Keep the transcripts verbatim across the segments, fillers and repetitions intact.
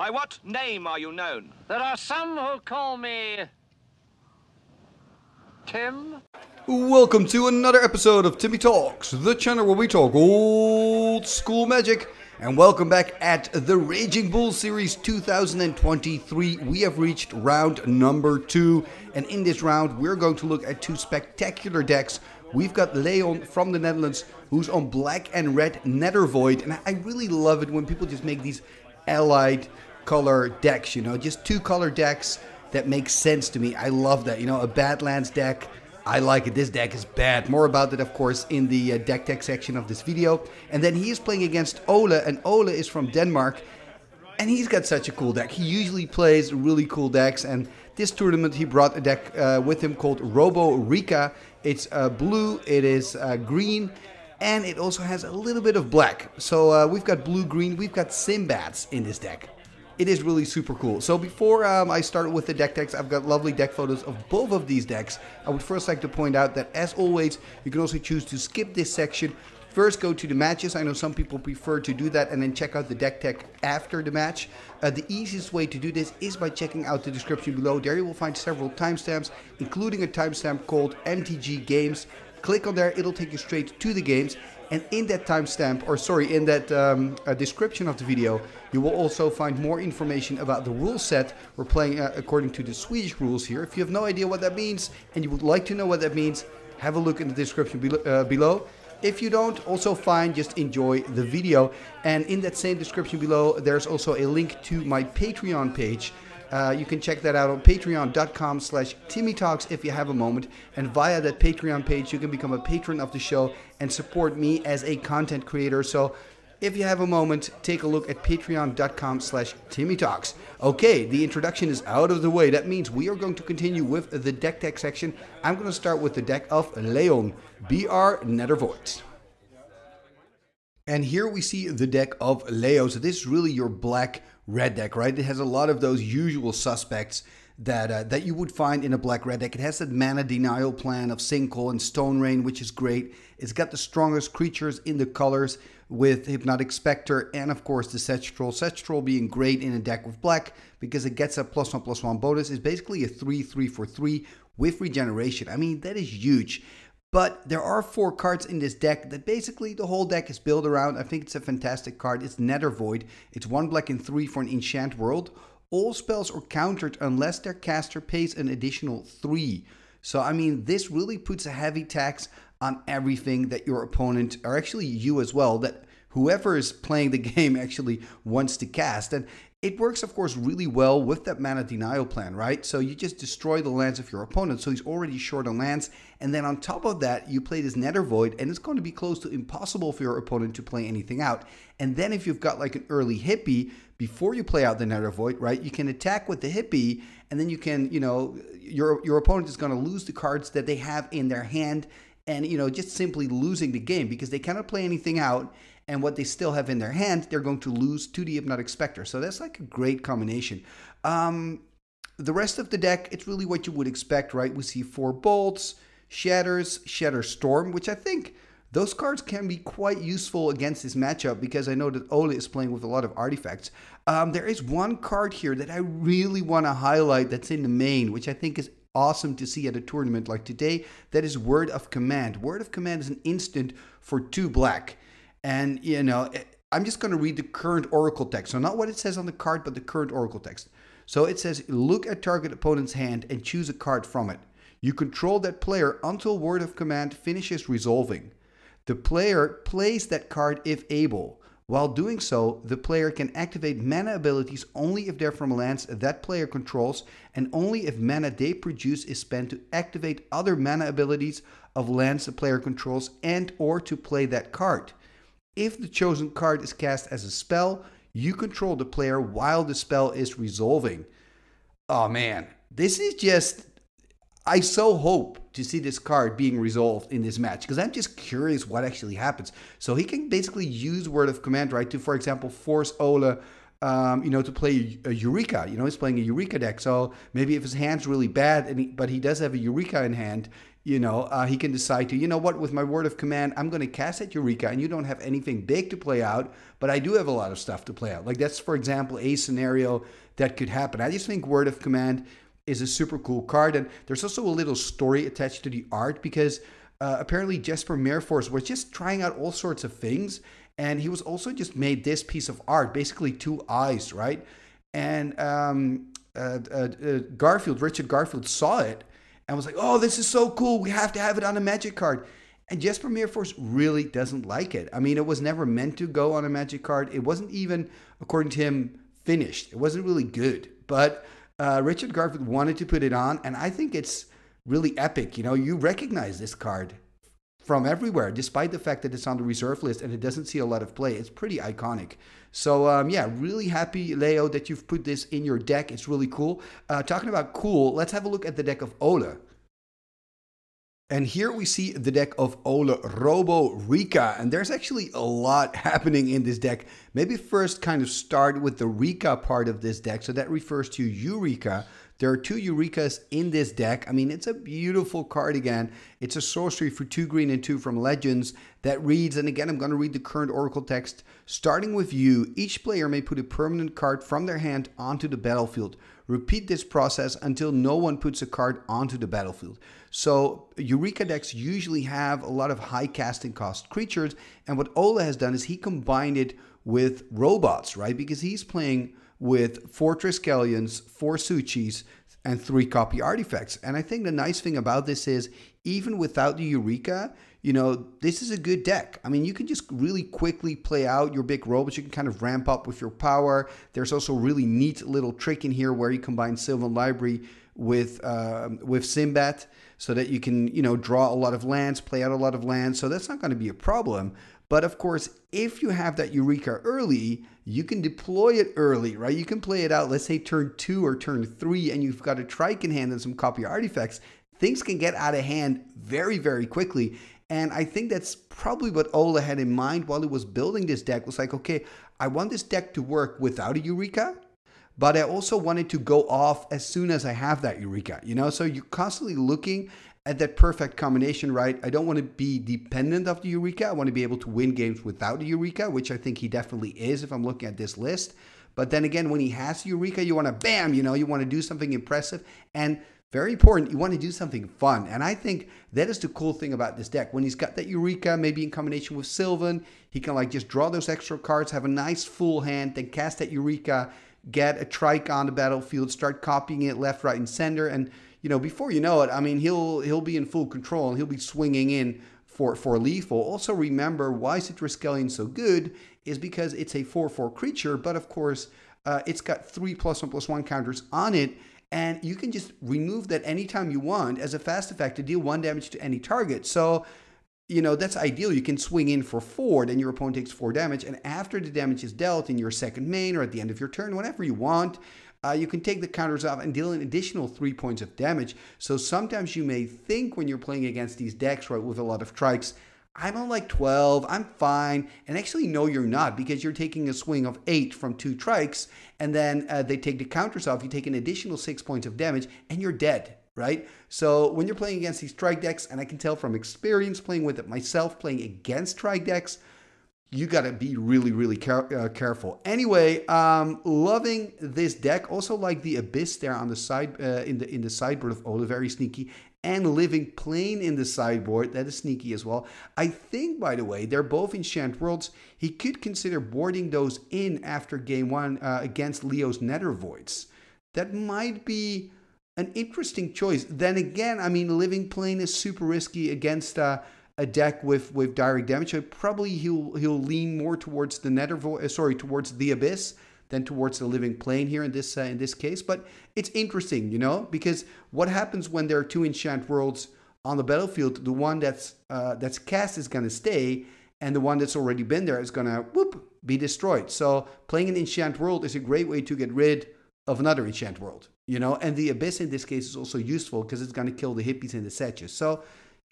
By what name are you known? There are some who call me... Tim? Welcome to another episode of Timmy Talks, the channel where we talk old school magic. And welcome back at the Raging Bull Series two thousand twenty-three. We have reached round number two. And in this round, we're going to look at two spectacular decks. We've got Leon from the Netherlands, who's on black and red Nether Void. And I really love it when people just make these allied color decks, you know, just two color decks that make sense to me. I love that, you know, a Badlands deck. I like it. This deck is bad. More about that, of course, in the deck tech section of this video. And then he is playing against Ole, and Ole is from Denmark. And he's got such a cool deck. He usually plays really cool decks, and this tournament he brought a deck uh, with him called Robo-Reka. It's uh, blue, it is uh, green, and it also has a little bit of black. So uh, we've got blue-green, we've got Sindbads in this deck. It is really super cool. So before um, I start with the deck techs, I've got lovely deck photos of both of these decks. I would first like to point out that, as always, you can also choose to skip this section. First, go to the matches. I know some people prefer to do that, and then check out the deck tech after the match. Uh, the easiest way to do this is by checking out the description below. There you will find several timestamps, including a timestamp called M T G Games. Click on there, it'll take you straight to the games. And in that timestamp, or sorry, in that um, uh, description of the video, you will also find more information about the rule set. We're playing uh, according to the Swedish rules here. If you have no idea what that means, and you would like to know what that means, have a look in the description be uh, below. If you don't, also fine, just enjoy the video. And in that same description below, there's also a link to my Patreon page. Uh, you can check that out on patreon.com slash timmytalks if you have a moment. And via that Patreon page, you can become a patron of the show and support me as a content creator. So if you have a moment, take a look at patreon.com slash timmytalks. Okay, the introduction is out of the way. That means we are going to continue with the deck tech section. I'm going to start with the deck of Leon, B R Nether Void. And here we see the deck of Leon. So this is really your black red deck, right? It has a lot of those usual suspects that uh, that you would find in a black red deck. It has that mana denial plan of Sinkhole and Stone Rain, which is great. It's got the strongest creatures in the colors with Hypnotic Specter and, of course, the Sedge Troll. Sedge Troll being great in a deck with black because it gets a plus one plus one bonus. It's basically a three three for three with regeneration. I mean, that is huge. But there are four cards in this deck that basically the whole deck is built around. I think it's a fantastic card. It's Nether Void. It's one black and three for an enchant world. All spells are countered unless their caster pays an additional three. So, I mean, this really puts a heavy tax on everything that your opponent, or actually you as well, that whoever is playing the game actually wants to cast. And it works, of course, really well with that mana denial plan, right? So you just destroy the lands of your opponent, so he's already short on lands. And then on top of that, you play this Nether Void, and it's going to be close to impossible for your opponent to play anything out. And then if you've got like an early hippie, before you play out the Nether Void, right, you can attack with the hippie, and then you can, you know, your, your opponent is going to lose the cards that they have in their hand, and, you know, just simply losing the game because they cannot play anything out. And what they still have in their hand, they're going to lose to the Hypnotic Specter. So that's like a great combination. Um, the rest of the deck, it's really what you would expect, right? We see four bolts, shatters, Shatterstorm, which I think those cards can be quite useful against this matchup because I know that Ole is playing with a lot of artifacts. Um, there is one card here that I really want to highlight that's in the main, which I think is awesome to see at a tournament like today. That is Word of Command. Word of Command is an instant for two black. And, you know, I'm just going to read the current Oracle text. So not what it says on the card, but the current Oracle text. So it says, look at target opponent's hand and choose a card from it. You control that player until Word of Command finishes resolving. The player plays that card if able. While doing so, the player can activate mana abilities only if they're from lands that player controls and only if mana they produce is spent to activate other mana abilities of lands the player controls and or to play that card. If the chosen card is cast as a spell, you control the player while the spell is resolving. Oh man, this is just... I so hope to see this card being resolved in this match, because I'm just curious what actually happens. So he can basically use Word of Command, right, to, for example, force Ole, um, you know, to play a Eureka. You know, he's playing a Eureka deck, so maybe if his hand's really bad, and he, but he does have a Eureka in hand, you know, uh, he can decide to, you know what, with my word of command, I'm going to cast at Eureka, and you don't have anything big to play out, but I do have a lot of stuff to play out. Like, that's, for example, a scenario that could happen. I just think word of command is a super cool card, and there's also a little story attached to the art, because uh, apparently Jesper Meerfors was just trying out all sorts of things, and he was also just made this piece of art, basically two eyes, right? And um, uh, uh, uh, Garfield, Richard Garfield saw it, and was like, oh, this is so cool. We have to have it on a magic card. And Jesper Meerfors really doesn't like it. I mean, it was never meant to go on a magic card. It wasn't even, according to him, finished. It wasn't really good. But uh, Richard Garfield wanted to put it on. And I think it's really epic. You know, you recognize this card from everywhere, despite the fact that it's on the reserve list and it doesn't see a lot of play. It's pretty iconic. So um, yeah, really happy, Leo, that you've put this in your deck. It's really cool. Uh, talking about cool, let's have a look at the deck of Ole. And here we see the deck of Ole, Robo-Reka. And there's actually a lot happening in this deck. Maybe first kind of start with the Rika part of this deck. So that refers to Eureka. There are two Eurekas in this deck. I mean, it's a beautiful card again. It's a sorcery for two green and two from Legends that reads, and again, I'm going to read the current Oracle text. Starting with you, each player may put a permanent card from their hand onto the battlefield. Repeat this process until no one puts a card onto the battlefield. So Eureka decks usually have a lot of high casting cost creatures. And what Ole has done is he combined it with robots, right? Because he's playing with four Triskelions, four Su-Chis, and three copy artifacts. And I think the nice thing about this is, even without the Eureka, you know, this is a good deck. I mean, you can just really quickly play out your big robots. You can kind of ramp up with your power. There's also a really neat little trick in here where you combine Sylvan Library with uh, with Sindbad, so that you can, you know, draw a lot of lands, play out a lot of lands. So that's not going to be a problem. But of course, if you have that Eureka early, you can deploy it early, right? You can play it out, let's say turn two or turn three, and you've got a trike in hand and some copy artifacts. Things can get out of hand very, very quickly. And I think that's probably what Ole had in mind while he was building this deck. It was like, okay, I want this deck to work without a Eureka, but I also wanted to go off as soon as I have that Eureka, you know? So you're constantly looking at that perfect combination, right? I don't want to be dependent of the Eureka. I want to be able to win games without the Eureka, which I think he definitely is if I'm looking at this list. But then again, when he has Eureka, you want to bam, you know, you want to do something impressive. And very important, you want to do something fun. And I think that is the cool thing about this deck. When he's got that Eureka, maybe in combination with Sylvan, he can like just draw those extra cards, have a nice full hand, then cast that Eureka, get a trike on the battlefield, start copying it left, right, and center. And you know, before you know it, I mean, he'll he'll be in full control and he'll be swinging in for, for lethal. Also remember, why is the Triskelion so good is because it's a four four creature, but of course, uh, it's got three plus one plus one counters on it, and you can just remove that anytime you want as a fast effect to deal one damage to any target. So, you know, that's ideal. You can swing in for four, then your opponent takes four damage, and after the damage is dealt in your second main or at the end of your turn, whenever you want, Uh, you can take the counters off and deal an additional three points of damage. So sometimes you may think when you're playing against these decks, right, with a lot of trikes, I'm on like twelve, I'm fine. And actually, no, you're not, because you're taking a swing of eight from two trikes, and then uh, they take the counters off, you take an additional six points of damage, and you're dead, right? So when you're playing against these trike decks, and I can tell from experience playing with it myself, playing against trike decks, you got to be really, really care uh, careful. Anyway, um, loving this deck. Also like the Abyss there on the side, uh, in, the, in the sideboard of Ole, very sneaky. And Living Plane in the sideboard, that is sneaky as well. I think, by the way, they're both Enchant Worlds. He could consider boarding those in after game one uh, against Leo's Nether Voids. That might be an interesting choice. Then again, I mean, Living Plane is super risky against Uh, a deck with with direct damage. So probably he'll he'll lean more towards the Nether Void, uh, sorry, towards the Abyss than towards the Living Plane here in this uh, in this case. But it's interesting, you know, because what happens when there are two Enchant Worlds on the battlefield? The one that's uh, that's cast is going to stay, and the one that's already been there is going to whoop be destroyed. So playing an Enchant World is a great way to get rid of another Enchant World, you know. And the Abyss in this case is also useful because it's going to kill the hippies and the sedges. So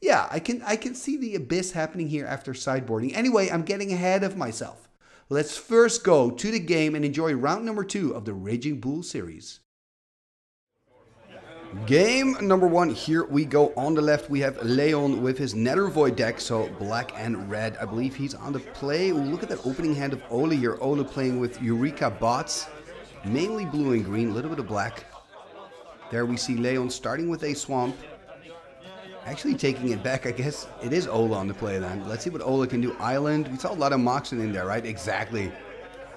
yeah, I can I can see the Abyss happening here after sideboarding. Anyway, I'm getting ahead of myself. Let's first go to the game and enjoy round number two of the Raging Bull series. Game number one, here we go. On the left, we have Leon with his Nether Void deck, so black and red. I believe he's on the play. Look at that opening hand of Ole here. Ole playing with Eureka bots, mainly blue and green, a little bit of black. There we see Leon starting with a Swamp. Actually taking it back, I guess it is Ole on the play then. Let's see what Ole can do. Island, we saw a lot of Moxen in there, right? Exactly.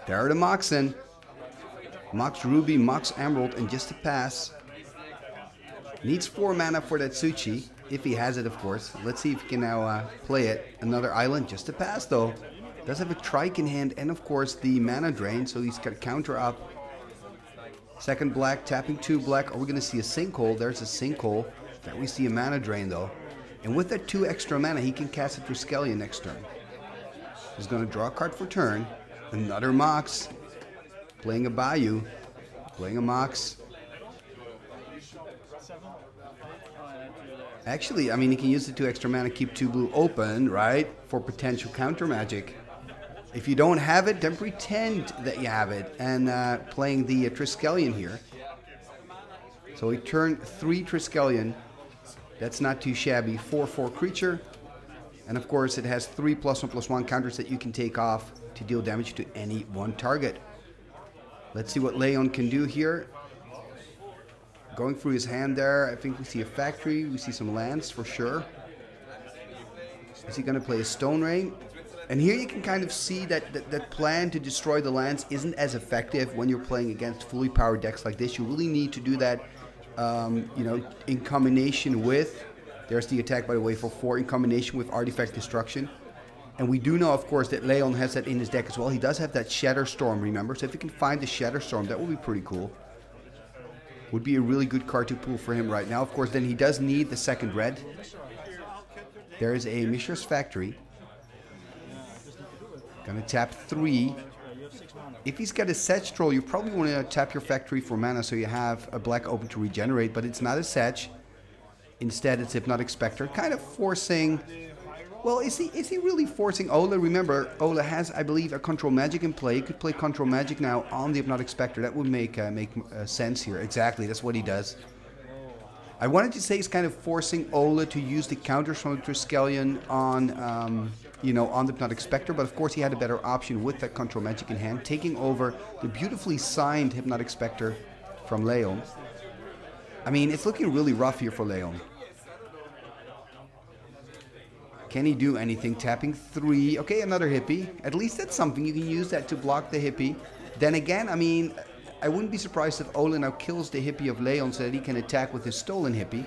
There are the Moxen. Mox Ruby, Mox Emerald, and just a pass. Needs four mana for that Su-Chi, if he has it, of course. Let's see if he can now uh, play it. Another Island, just a pass, though. Does have a Trike in hand, and of course the Mana Drain, so he's got a counter up. Second black, tapping two black. Are we going to see a Sinkhole? There's a Sinkhole. There we see a Mana Drain, though. And with that two extra mana, he can cast a Triskelion next turn. He's going to draw a card for turn. Another Mox. Playing a Bayou. Playing a Mox. Actually, I mean, he can use the two extra mana, keep two blue open, right? For potential counter magic. If you don't have it, then pretend that you have it. And uh, playing the uh, Triskelion here. So he turned three Triskelion. That's not too shabby. four four creature. And of course, it has three plus one plus one counters that you can take off to deal damage to any one target. Let's see what Leon can do here. Going through his hand there, I think we see a factory, we see some lands for sure. Is he going to play a Stone Rain? And here you can kind of see that, that that plan to destroy the lands isn't as effective when you're playing against fully powered decks like this. You really need to do that, um, you know, in combination with, there's the attack by the way for four, in combination with Artifact Destruction. And we do know, of course, that Leon has that in his deck as well. He does have that Shatterstorm, remember? So if you can find the Shatterstorm, that would be pretty cool. Would be a really good card to pull for him right now. Of course, then he does need the second red. There is a Mishra's Factory. Gonna tap three. If he's got a Sedge Troll, you probably want to tap your Factory for mana so you have a black open to regenerate, but it's not a Sedge. Instead, it's Hypnotic Specter, kind of forcing... Well, is he is he really forcing Ole? Remember, Ole has, I believe, a Control Magic in play. He could play Control Magic now on the Hypnotic Specter. That would make uh, make uh, sense here. Exactly, that's what he does. I wanted to say he's kind of forcing Ole to use the counters from the Triskelion on, um, you know, on the Hypnotic Specter. But of course, he had a better option with that Control Magic in hand, taking over the beautifully signed Hypnotic Specter from Leon. I mean, it's looking really rough here for Leon. Can he do anything? Tapping three. Okay, another hippie. At least that's something. You can use that to block the hippie. Then again, I mean, I wouldn't be surprised if Ole now kills the hippie of Leon so that he can attack with his stolen hippie.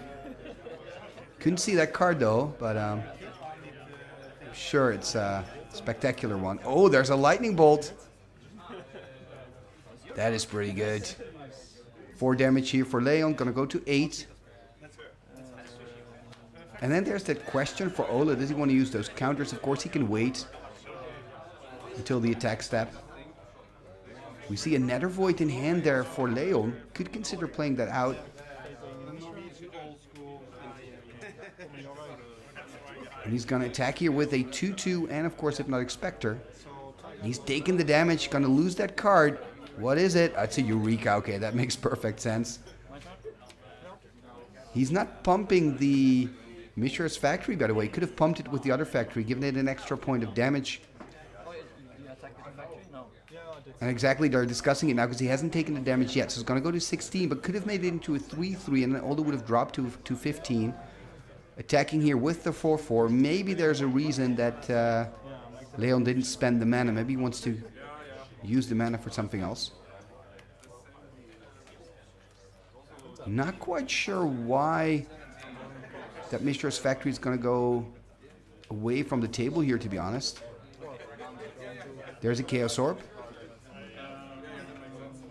Couldn't see that card though, but um, I'm sure it's a spectacular one. Oh, there's a lightning bolt. That is pretty good. Four damage here for Leon. Gonna go to eight. And then there's that question for Ole. Does he want to use those counters? Of course, he can wait until the attack step. We see a Nether Void in hand there for Leon. Could consider playing that out. And he's going to attack here with a two two and, of course, Hypnotic Specter. He's taking the damage. Going to lose that card. What is it? It's a Eureka. Okay, that makes perfect sense. He's not pumping the... Mishra's Factory, by the way, could have pumped it with the other factory, given it an extra point of damage. And exactly, they're discussing it now because he hasn't taken the damage yet. So it's going to go to sixteen, but could have made it into a three three, and then Ole would have dropped to, to fifteen. Attacking here with the four four. Maybe there's a reason that uh, Leon didn't spend the mana. Maybe he wants to use the mana for something else. Not quite sure why... that Mishra's Factory is going to go away from the table here, to be honest. There's a Chaos Orb.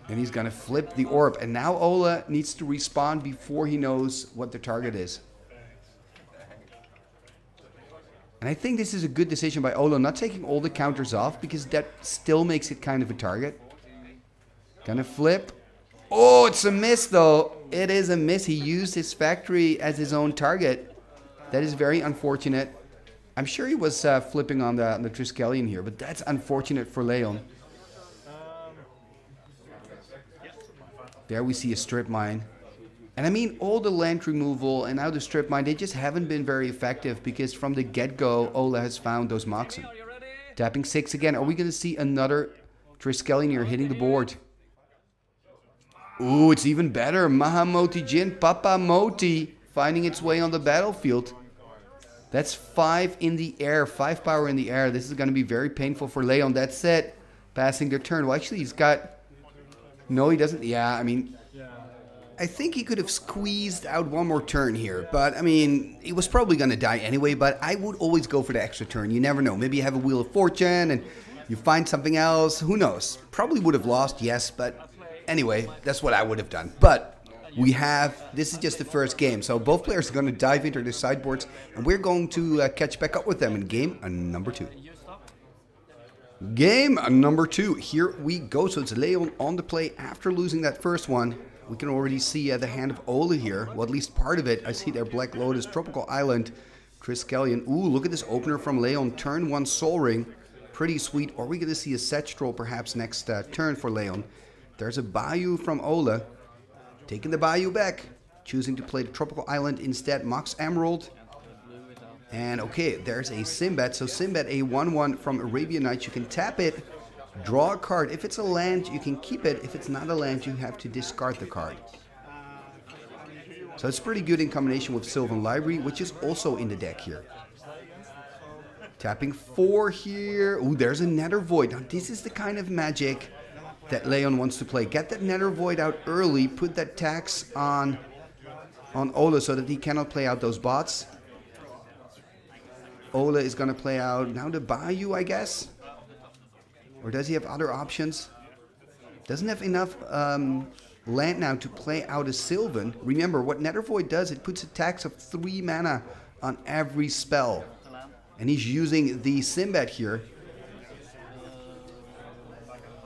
And he's going to flip the Orb. And now Ole needs to respawn before he knows what the target is. And I think this is a good decision by Ole, not taking all the counters off, because that still makes it kind of a target. Going to flip. Oh, it's a miss, though. It is a miss. He used his factory as his own target. That is very unfortunate. I'm sure he was uh, flipping on the, on the Triskelion here, but that's unfortunate for Leon. There we see a strip mine. And I mean, all the land removal and now the strip mine, they just haven't been very effective because from the get-go, Ole has found those Moxen. Tapping six again. Are we going to see another Triskelion here hitting the board? Ooh, it's even better. Mahamoti Jin, Papa Moti, finding its way on the battlefield. That's five in the air, five power in the air. This is going to be very painful for Leon. That's it. Passing their turn. Well, actually, he's got... No, he doesn't. Yeah, I mean... I think he could have squeezed out one more turn here, but I mean, he was probably going to die anyway, but I would always go for the extra turn. You never know. Maybe you have a Wheel of Fortune and you find something else. Who knows? Probably would have lost, yes, but anyway, that's what I would have done. But we have, this is just the first game, so both players are going to dive into their sideboards, and we're going to uh, catch back up with them in game number two. Game number two. Here we go. So it's Leon on the play after losing that first one. We can already see uh, the hand of Ole here, well, at least part of it. I see there Black Lotus, Tropical Island, Triskelion. Ooh, look at this opener from Leon, turn one Sol Ring. Pretty sweet. Are we going to see a Sedge Troll perhaps next uh, turn for Leon? There's a Bayou from Ole, taking the Bayou back, choosing to play the Tropical Island instead, Mox Emerald. And okay, there's a Sindbad, so Sindbad a one one from Arabian Nights. You can tap it. Draw a card. If it's a land, you can keep it. If it's not a land, you have to discard the card. So it's pretty good in combination with Sylvan Library, which is also in the deck here. Tapping four here. Ooh, there's a Nether Void. Now, this is the kind of magic that Leon wants to play. Get that Nether Void out early. Put that tax on, on Ole so that he cannot play out those bots. Ole is going to play out now the Bayou, I guess. Or does he have other options? Doesn't have enough um, land now to play out a Sylvan. Remember, what Nether Void does, it puts a tax of three mana on every spell. And he's using the Sindbad here.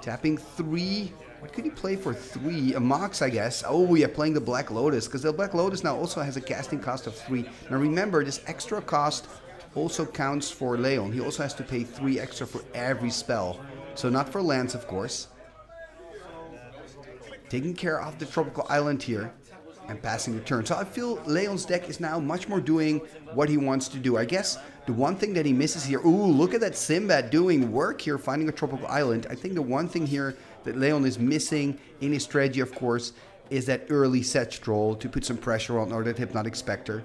Tapping three. What could he play for three? A Mox, I guess. Oh, yeah, playing the Black Lotus. Because the Black Lotus now also has a casting cost of three. Now remember, this extra cost also counts for Leon. He also has to pay three extra for every spell. So not for lands, of course. Taking care of the Tropical Island here and passing the turn. So I feel Leon's deck is now much more doing what he wants to do. I guess the one thing that he misses here... Ooh, look at that Sindbad doing work here, finding a Tropical Island. I think the one thing here that Leon is missing in his strategy, of course, is that early Sedge Troll to put some pressure on, or that Hypnotic Specter.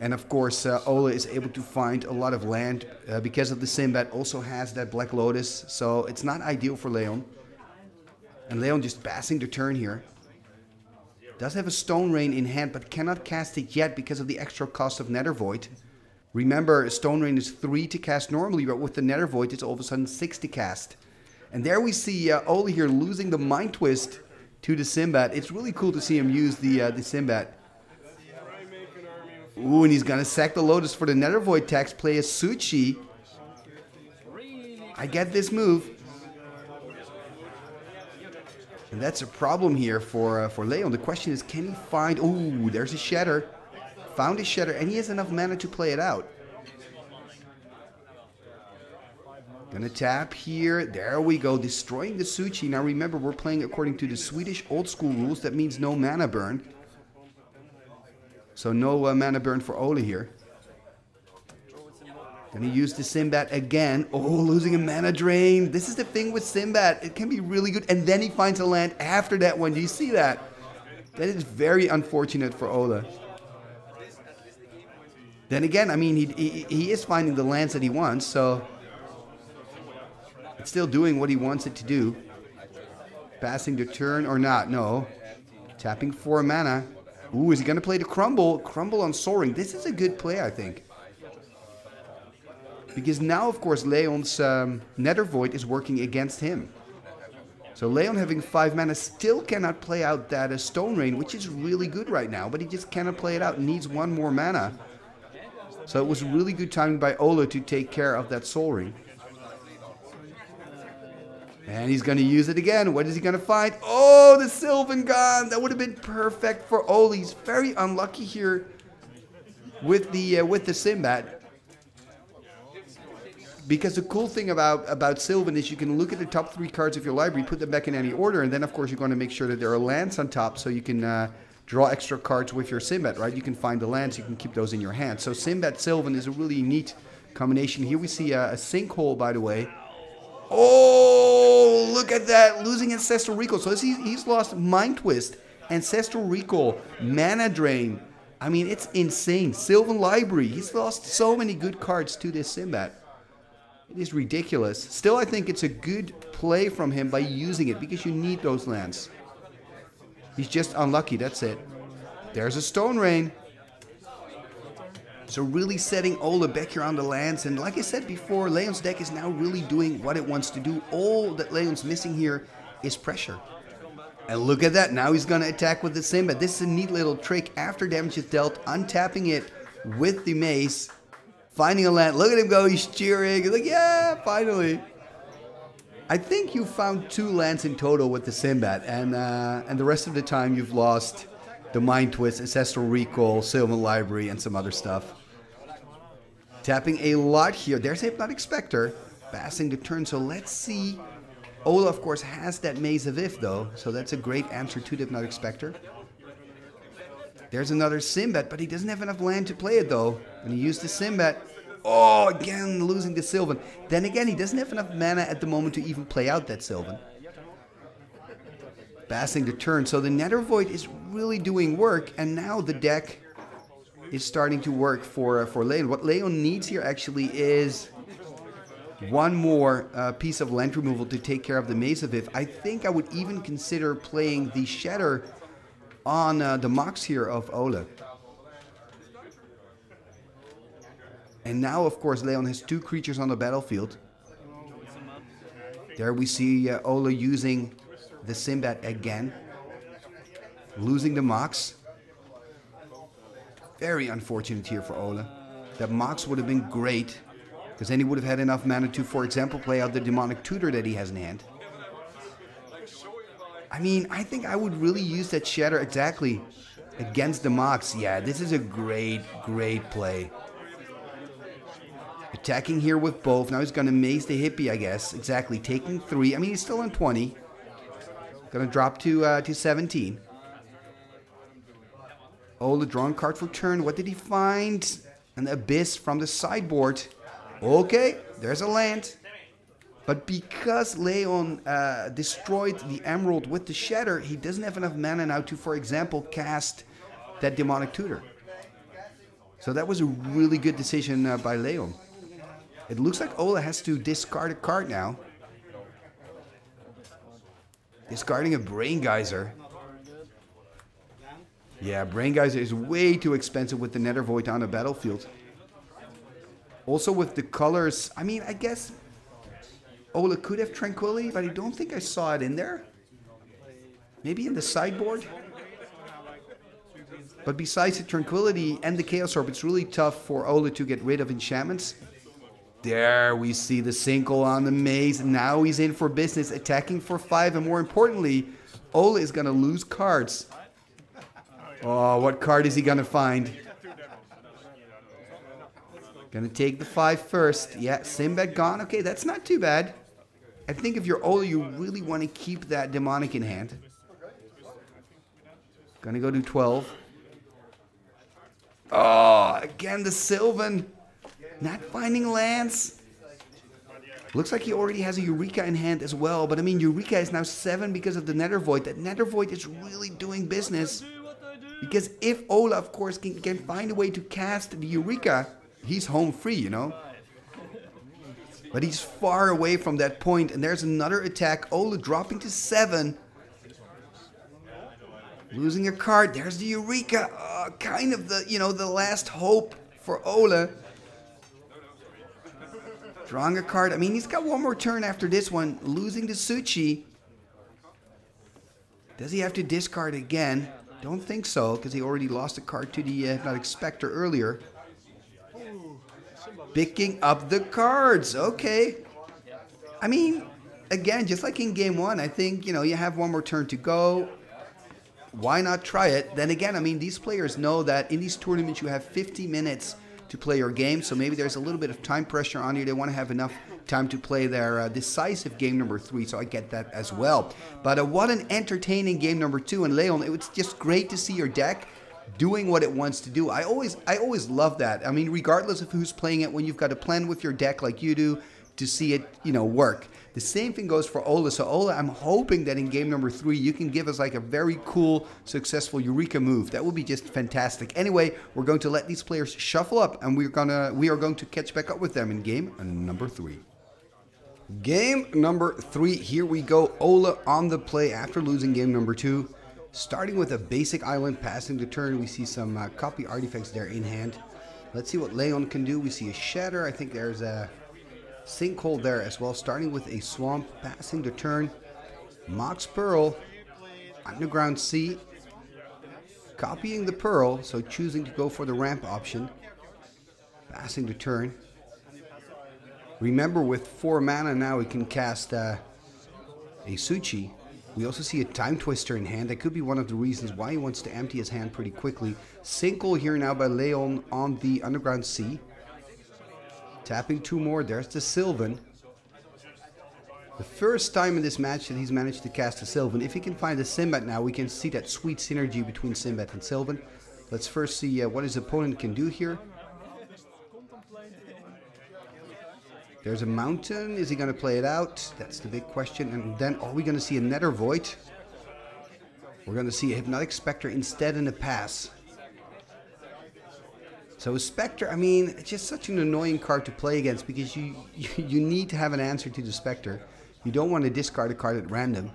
And of course, uh, Ole is able to find a lot of land uh, because of the Sindbad. Also has that Black Lotus, so it's not ideal for Leon. And Leon just passing the turn here. Does have a Stone Rain in hand, but cannot cast it yet because of the extra cost of Nether Void. Remember, Stone Rain is three to cast normally, but with the Nether Void, it's all of a sudden six to cast. And there we see uh, Ole here losing the Mind Twist to the Sindbad. It's really cool to see him use the, uh, the Sindbad. Ooh, and he's going to sack the Lotus for the Nether Void tax, play a Su-Chi. I get this move. And that's a problem here for uh, for Leon. The question is, can he find... Ooh, there's a Shatter. Found a Shatter, and he has enough mana to play it out. Going to tap here. There we go, destroying the Su-Chi. Now remember, we're playing according to the Swedish old school rules. That means no mana burn. So no uh, mana burn for Ole here. Gonna use the Sindbad again. Oh, losing a Mana Drain. This is the thing with Sindbad. It can be really good. And then he finds a land after that one. Do you see that? That is very unfortunate for Ole. Then again, I mean, he, he, he is finding the lands that he wants. So it's still doing what he wants it to do. Passing the turn or not. No. Tapping for mana. Ooh, is he going to play the Crumble? Crumble on Sol Ring. This is a good play, I think. Because now, of course, Leon's um, Nether Void is working against him. So Leon, having five mana, still cannot play out that uh, Stone Rain, which is really good right now. But he just cannot play it out. Needs one more mana. So it was really good timing by Ole to take care of that Sol Ring. And he's going to use it again. What is he going to find? Oh, the Sylvan gone. That would have been perfect for Ole. He's very unlucky here with the uh, with the Sindbad. Because the cool thing about, about Sylvan is you can look at the top three cards of your library, put them back in any order, and then, of course, you're going to make sure that there are lands on top so you can uh, draw extra cards with your Sindbad, right? You can find the lands, you can keep those in your hand. So Sindbad Sylvan is a really neat combination. Here we see a, a Sinkhole, by the way. Oh, look at that, losing Ancestral Recall. So he's, he's lost Mind Twist, Ancestral Recall, Mana Drain. I mean, it's insane. Sylvan Library. He's lost so many good cards to this Sindbad. It is ridiculous. Still, I think it's a good play from him by using it, because you need those lands. He's just unlucky, that's it. There's a Stone Rain. So really setting Ole back here on the lands. And like I said before, Leon's deck is now really doing what it wants to do. All that Leon's missing here is pressure. And look at that, now he's going to attack with the Sindbad. This is a neat little trick. After damage is dealt, untapping it with the mace. Finding a land. Look at him go, he's cheering. He's like, yeah, finally. I think you found two lands in total with the Sindbad, and uh, and the rest of the time you've lost the Mind Twist, Ancestral Recall, Sylvan Library, and some other stuff. Tapping a lot here. There's Hypnotic Specter, passing the turn. So let's see. Ole, of course, has that Maze of Ith, though, so that's a great answer to the Hypnotic Specter. There's another Sindbad, but he doesn't have enough land to play it, though. And he used the Sindbad. Oh, again, losing the Sylvan. Then again, he doesn't have enough mana at the moment to even play out that Sylvan. Passing the turn. So the Nether Void is really doing work, and now the deck is starting to work for, uh, for Leon. What Leon needs here, actually, is one more uh, piece of land removal to take care of the Maze of Ith. I think I would even consider playing the Shatter on uh, the Mox here of Ole. And now, of course, Leon has two creatures on the battlefield. There we see uh, Ole using the Sindbad again. Losing the Mox. Very unfortunate here for Ole. That Mox would have been great, because then he would have had enough mana to, for example, play out the Demonic Tutor that he has in hand. I mean, I think I would really use that Shatter exactly against the Mox. Yeah, this is a great, great play. Attacking here with both. Now he's going to maze the hippie, I guess. Exactly. Taking three. I mean, he's still on twenty. Going to drop to uh, to seventeen. Ole, drawing card for turn. What did he find? An Abyss from the sideboard. Okay, there's a land. But because Leon uh, destroyed the Emerald with the Shatter, he doesn't have enough mana now to, for example, cast that Demonic Tutor. So that was a really good decision uh, by Leon. It looks like Ole has to discard a card now. Discarding a Brain Geyser. Yeah, Brain Geyser is way too expensive with the Nether Void on the battlefield. Also with the colors, I mean, I guess Ole could have Tranquility, but I don't think I saw it in there. Maybe in the sideboard? But besides the Tranquility and the Chaos Orb, it's really tough for Ole to get rid of enchantments. There we see the Sinkhole on the maze. Now he's in for business, attacking for five. And more importantly, Ole is going to lose cards. Oh, what card is he going to find? Going to take the five first. Yeah, Sindbad gone. Okay, that's not too bad. I think if you're Ole, you really want to keep that demonic in hand. Going to go to twelve. Oh, again the Sylvan. Not finding lands. Looks like he already has a Eureka in hand as well. But I mean, Eureka is now seven because of the Nether Void. That Nether Void is really doing business. Because if Ole, of course, can, can find a way to cast the Eureka, he's home free, you know. But he's far away from that point. And there's another attack. Ole dropping to seven. Losing a card. There's the Eureka. Uh, kind of the, you know, the last hope for Ole. Drawing a card. I mean, he's got one more turn after this one. Losing the Su-Chi. Does he have to discard again? Don't think so, because he already lost a card to the uh, Hypnotic Specter earlier. Picking up the cards. Okay. I mean, again, just like in game one, I think, you know, you have one more turn to go. Why not try it? Then again, I mean, these players know that in these tournaments you have fifty minutes to play your game, so maybe there's a little bit of time pressure on you. They want to have enough time to play their uh, decisive game number three, so I get that as well. But uh, what an entertaining game number two. And Leon, it was just great to see your deck doing what it wants to do. I always, I always love that. I mean, regardless of who's playing it, when you've got a plan with your deck like you do, to see it, you know, work. The same thing goes for Ole. So Ole, I'm hoping that in game number three, you can give us like a very cool, successful Eureka move. That would be just fantastic. Anyway, we're going to let these players shuffle up, and we're gonna, we are going to catch back up with them in game number three. Game number three, here we go. Ole on the play after losing game number two. Starting with a basic island, passing the turn. We see some uh, copy artifacts there in hand. Let's see what Leon can do. We see a shatter. I think there's a Sinkhole there as well, starting with a swamp, passing the turn. Mox Pearl, Underground Sea, copying the Pearl, so choosing to go for the ramp option, passing the turn. Remember, with four mana now, we can cast uh, a Su-Chi. We also see a Time Twister in hand. That could be one of the reasons why he wants to empty his hand pretty quickly. Sinkhole here now by Leon on the Underground Sea. Tapping two more, there's the Sylvan. The first time in this match that he's managed to cast a Sylvan. If he can find a Sindbad now, we can see that sweet synergy between Sindbad and Sylvan. Let's first see uh, what his opponent can do here. There's a mountain. Is he going to play it out? That's the big question. And then are we going to see a Nether Void? We're going to see a Hypnotic Specter instead in a pass. So Spectre, I mean, it's just such an annoying card to play against because you, you you need to have an answer to the Spectre. You don't want to discard a card at random.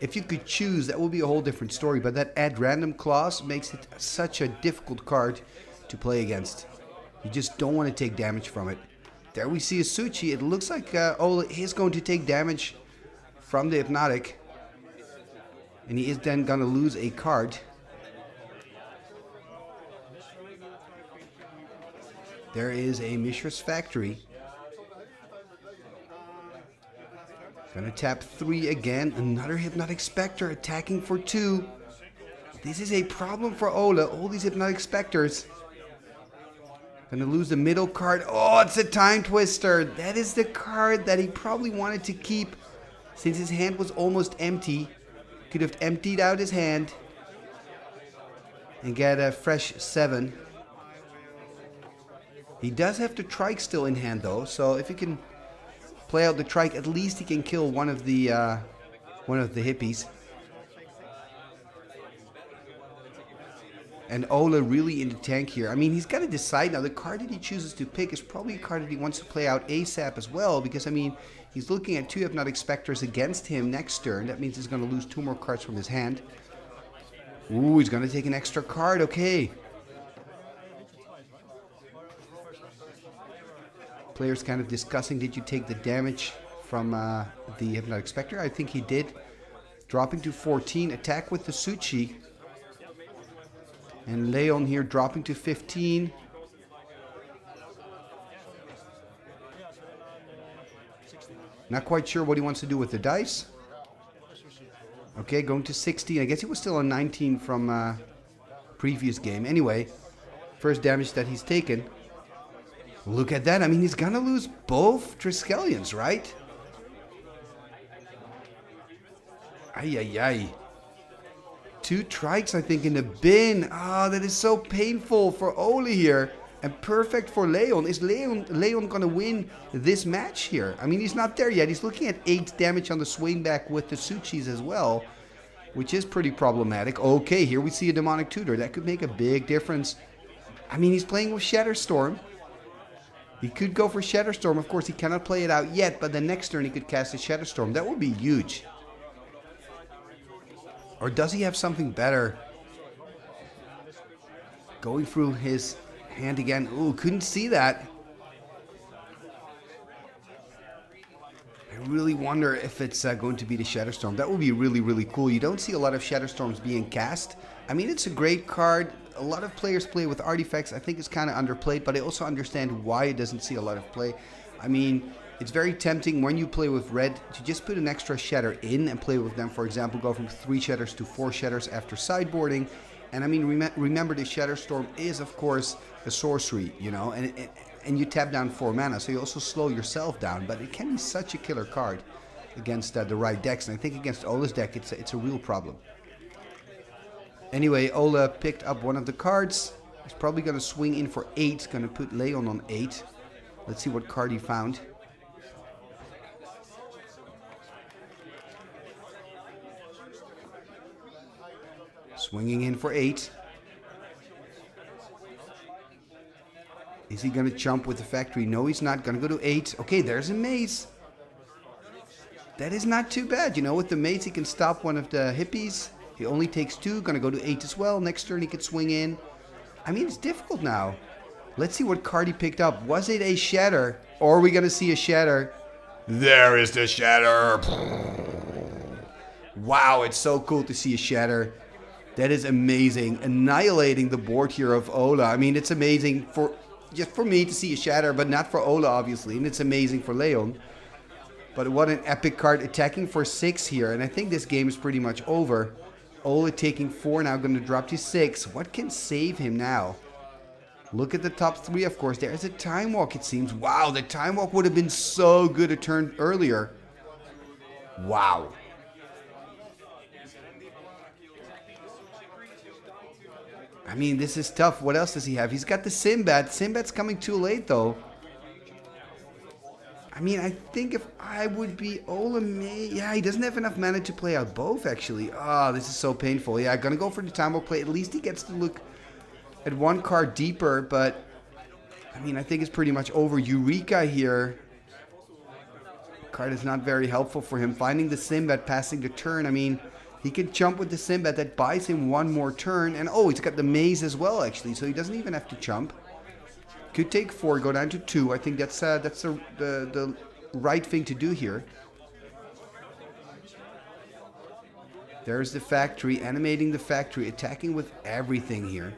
If you could choose, that would be a whole different story, but that add random clause makes it such a difficult card to play against. You just don't want to take damage from it. There we see a Su-Chi. It looks like uh, Ole is going to take damage from the Hypnotic. And he is then going to lose a card. There is a Mishra's Factory. Gonna tap three again. Another Hypnotic Specter attacking for two. This is a problem for Ole. All these Hypnotic Specters. Gonna lose the middle card. Oh, it's a Time Twister. That is the card that he probably wanted to keep since his hand was almost empty. Could have emptied out his hand and get a fresh seven. He does have the trike still in hand, though, so if he can play out the trike, at least he can kill one of the uh, one of the hippies. And Ole really in the tank here. I mean, he's got to decide now. The card that he chooses to pick is probably a card that he wants to play out ASAP as well, because, I mean, he's looking at two Hypnotic Specters against him next turn. That means he's going to lose two more cards from his hand. Ooh, he's going to take an extra card. Okay. Players kind of discussing, did you take the damage from uh, the Hypnotic Specter? I think he did. Dropping to fourteen, attack with the Su-Chi. And Leon here dropping to fifteen. Not quite sure what he wants to do with the dice. Okay, going to sixteen. I guess he was still on nineteen from uh, previous game. Anyway, first damage that he's taken. Look at that. I mean, he's going to lose both Triskelions, right? Ay, ay, ay. Two trikes, I think, in the bin. Ah, oh, that is so painful for Ole here. And perfect for Leon. Is Leon, Leon going to win this match here? I mean, he's not there yet. He's looking at eight damage on the swing back with the Su-Chis as well, which is pretty problematic. Okay, here we see a Demonic Tutor. That could make a big difference. I mean, he's playing with Shatterstorm. He could go for Shatterstorm. Of course, he cannot play it out yet, but the next turn he could cast a Shatterstorm. That would be huge. Or does he have something better? Going through his hand again. Ooh, couldn't see that. I really wonder if it's uh, going to be the Shatterstorm. That would be really, really cool. You don't see a lot of Shatterstorms being cast. I mean, it's a great card. A lot of players play with artifacts. I think it's kind of underplayed, but I also understand why it doesn't see a lot of play. I mean, it's very tempting when you play with red to just put an extra shatter in and play with them. For example, go from three shatters to four shatters after sideboarding. And I mean, rem remember the Shatterstorm is, of course, a sorcery, you know, and it, and you tap down four mana, so you also slow yourself down, but it can be such a killer card against uh, the right decks, and I think against Ole's deck it's a, it's a real problem. Anyway, Ole picked up one of the cards. He's probably going to swing in for eight, going to put Leon on eight. Let's see what card he found. Swinging in for eight. Is he going to jump with the factory? No, he's not. Going to go to eight. Okay, there's a maze. That is not too bad. You know, with the maze he can stop one of the hippies. He only takes two. Going to go to eight as well. Next turn he could swing in. I mean, it's difficult now. Let's see what card he picked up. Was it a shatter? Or are we going to see a shatter? There is the shatter. Wow, it's so cool to see a shatter. That is amazing. Annihilating the board here of Ole. I mean, it's amazing for just for me to see a shatter, but not for Ole, obviously. And it's amazing for Leon. But what an epic card. Attacking for six here. And I think this game is pretty much over. Ole taking four now, going to drop to six. What can save him now? Look at the top three, of course. There's a time walk, it seems. Wow, the time walk would have been so good a turn earlier. Wow. I mean, this is tough. What else does he have? He's got the Sindbad. Sindbad's coming too late, though. I mean, I think if I would be Ole, may... yeah, he doesn't have enough mana to play out both, actually. Oh, this is so painful. Yeah, gonna go for the time we'll play. At least he gets to look at one card deeper, but... I mean, I think it's pretty much over. Eureka here. The card is not very helpful for him. Finding the Sindbad, passing the turn, I mean... He can jump with the Sindbad, that buys him one more turn. And oh, he's got the maze as well, actually, so he doesn't even have to jump. Could take four, go down to two. I think that's uh, that's the, the, the right thing to do here. There's the factory, animating the factory, attacking with everything here.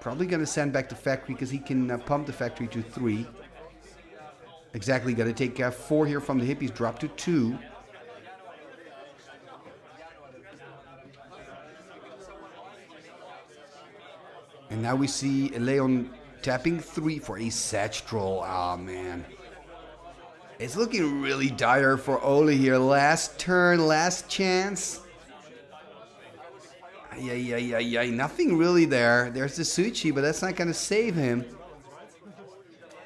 Probably going to send back the factory because he can uh, pump the factory to three. Exactly, got to take uh, four here from the hippies, drop to two. And now we see Leon tapping three for a Sedge Troll. Ah, man. It's looking really dire for Ole here. Last turn, last chance. Yeah, yeah, yeah, yeah. Nothing really there. There's the Su-Chi, but that's not going to save him.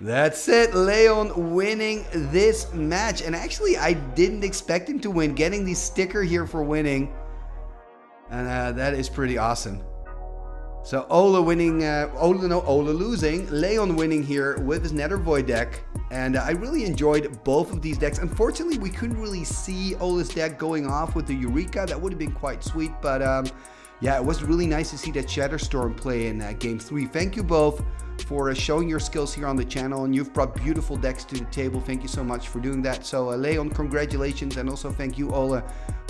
That's it. Leon winning this match. And actually, I didn't expect him to win. Getting the sticker here for winning. And uh, that is pretty awesome. So Ole winning, uh, Ole, no, Ole losing, Leon winning here with his Nether Void deck. And uh, I really enjoyed both of these decks. Unfortunately, we couldn't really see Ole's deck going off with the Eureka. That would have been quite sweet. But um, yeah, it was really nice to see that Shatterstorm play in uh, game three. Thank you both for uh, showing your skills here on the channel. And you've brought beautiful decks to the table. Thank you so much for doing that. So uh, Leon, congratulations. And also thank you, Ole,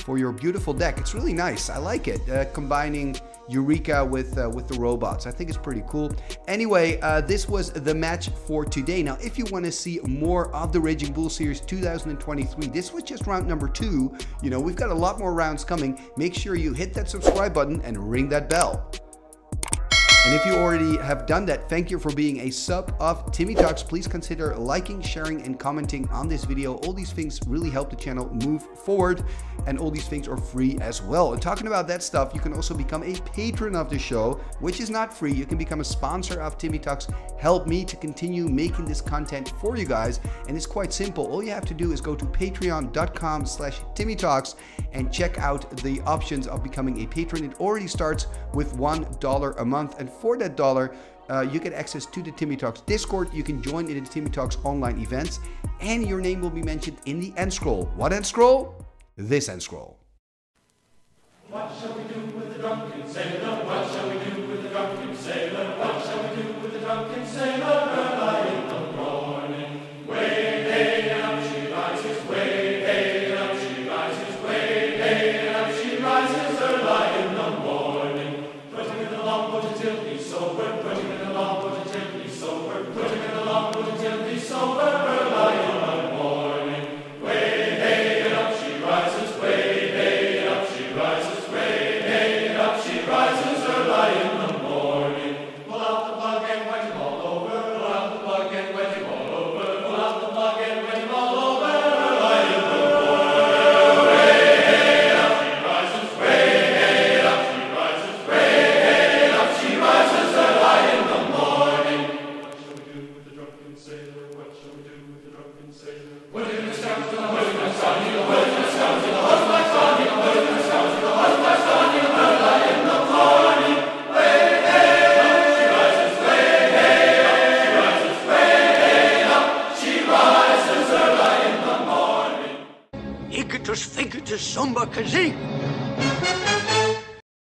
for your beautiful deck. It's really nice. I like it. Uh, combining Eureka with uh, with the robots. I think it's pretty cool. Anyway, uh, this was the match for today. Now, if you want to see more of the Raging Bull Series two thousand twenty-three, this was just round number two. You know, we've got a lot more rounds coming. Make sure you hit that subscribe button and ring that bell. And if you already have done that, thank you for being a sub of Timmy Talks. Please consider liking, sharing, and commenting on this video. All these things really help the channel move forward, and all these things are free as well. And talking about that stuff, you can also become a patron of the show, which is not free. You can become a sponsor of Timmy Talks. Help me to continue making this content for you guys. And it's quite simple. All you have to do is go to patreon.com slash Timmy Talks and check out the options of becoming a patron. It already starts with one dollar a month. And for that dollar, uh, you get access to the Timmy Talks Discord. You can join in the Timmy Talks online events, and your name will be mentioned in the end scroll. What end scroll? This end scroll. What shall we do with the drunken sailor? What shall we do with the drunken sailor? What shall we do with the drunken sailor? Rises early in the morning, pull out the plug and wipe it all over, pull out the Fingertus, fingertus, samba, kazing.